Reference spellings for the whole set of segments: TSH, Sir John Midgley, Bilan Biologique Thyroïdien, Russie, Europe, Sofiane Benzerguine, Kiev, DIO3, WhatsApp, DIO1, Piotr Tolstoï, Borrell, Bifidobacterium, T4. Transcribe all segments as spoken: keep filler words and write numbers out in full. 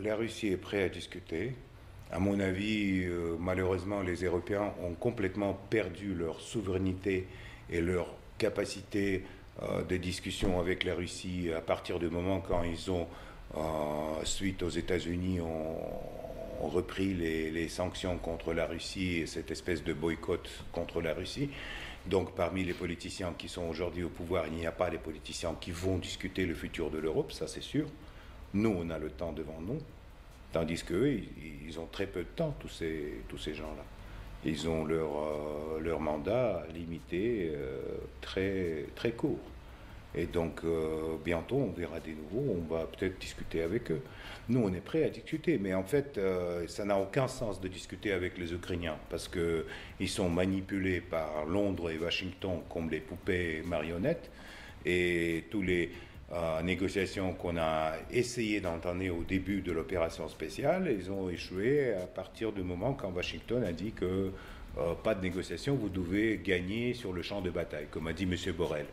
La Russie est prête à discuter. À mon avis, euh, malheureusement, les Européens ont complètement perdu leur souveraineté et leur capacité euh, de discussion avec la Russie à partir du moment quand ils ont, euh, suite aux États-Unis, ont, ont repris les, les sanctions contre la Russie et cette espèce de boycott contre la Russie. Donc, parmi les politiciens qui sont aujourd'hui au pouvoir, il n'y a pas des politiciens qui vont discuter le futur de l'Europe, ça c'est sûr. Nous, on a le temps devant nous. Tandis qu'eux, ils ont très peu de temps, tous ces, tous ces gens-là. Ils ont leur, euh, leur mandat limité, euh, très, très court. Et donc, euh, bientôt, on verra des nouveaux, on va peut-être discuter avec eux. Nous, on est prêts à discuter, mais en fait, euh, ça n'a aucun sens de discuter avec les Ukrainiens, parce qu'ils sont manipulés par Londres et Washington comme les poupées marionnettes, et tous les... Euh, négociations qu'on a essayé d'entamer au début de l'opération spéciale, ils ont échoué à partir du moment quand Washington a dit que euh, pas de négociation, vous devez gagner sur le champ de bataille, comme a dit M. Borrell.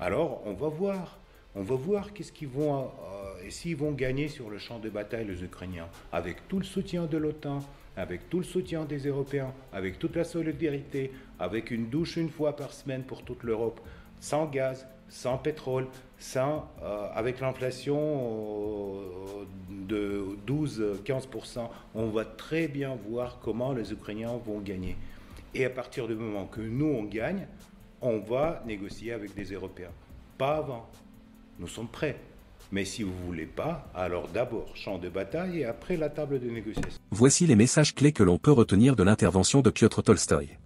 Alors, on va voir, on va voir qu'est-ce qu'ils vont, euh, et s'ils vont gagner sur le champ de bataille, les Ukrainiens, avec tout le soutien de l'OTAN, avec tout le soutien des Européens, avec toute la solidarité, avec une douche une fois par semaine pour toute l'Europe, sans gaz, sans pétrole, sans, euh, avec l'inflation euh, de douze à quinze pour cent, on va très bien voir comment les Ukrainiens vont gagner. Et à partir du moment que nous, on gagne, on va négocier avec des Européens. Pas avant. Nous sommes prêts. Mais si vous ne voulez pas, alors d'abord champ de bataille et après la table de négociation. Voici les messages clés que l'on peut retenir de l'intervention de Piotr Tolstoï.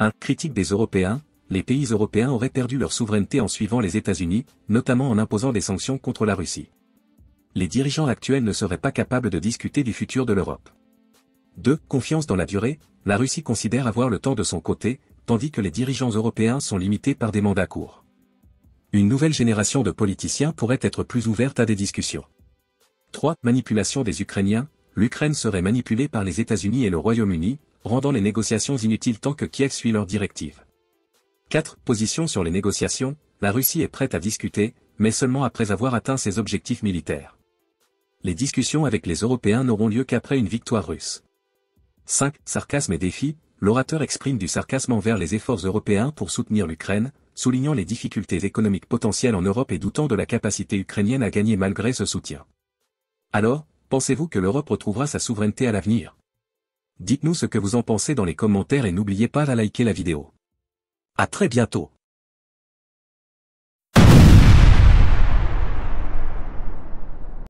un. Critique des Européens. Les pays européens auraient perdu leur souveraineté en suivant les États-Unis, notamment en imposant des sanctions contre la Russie. Les dirigeants actuels ne seraient pas capables de discuter du futur de l'Europe. deux. Confiance dans la durée. La Russie considère avoir le temps de son côté, tandis que les dirigeants européens sont limités par des mandats courts. Une nouvelle génération de politiciens pourrait être plus ouverte à des discussions. trois. Manipulation des Ukrainiens. L'Ukraine serait manipulée par les États-Unis et le Royaume-Uni, rendant les négociations inutiles tant que Kiev suit leurs directives. quatre. Position sur les négociations. La Russie est prête à discuter, mais seulement après avoir atteint ses objectifs militaires. Les discussions avec les Européens n'auront lieu qu'après une victoire russe. cinq. Sarcasme et défi. L'orateur exprime du sarcasme envers les efforts européens pour soutenir l'Ukraine, soulignant les difficultés économiques potentielles en Europe et doutant de la capacité ukrainienne à gagner malgré ce soutien. Alors, pensez-vous que l'Europe retrouvera sa souveraineté à l'avenir? Dites-nous ce que vous en pensez dans les commentaires et n'oubliez pas de liker la vidéo. À très bientôt.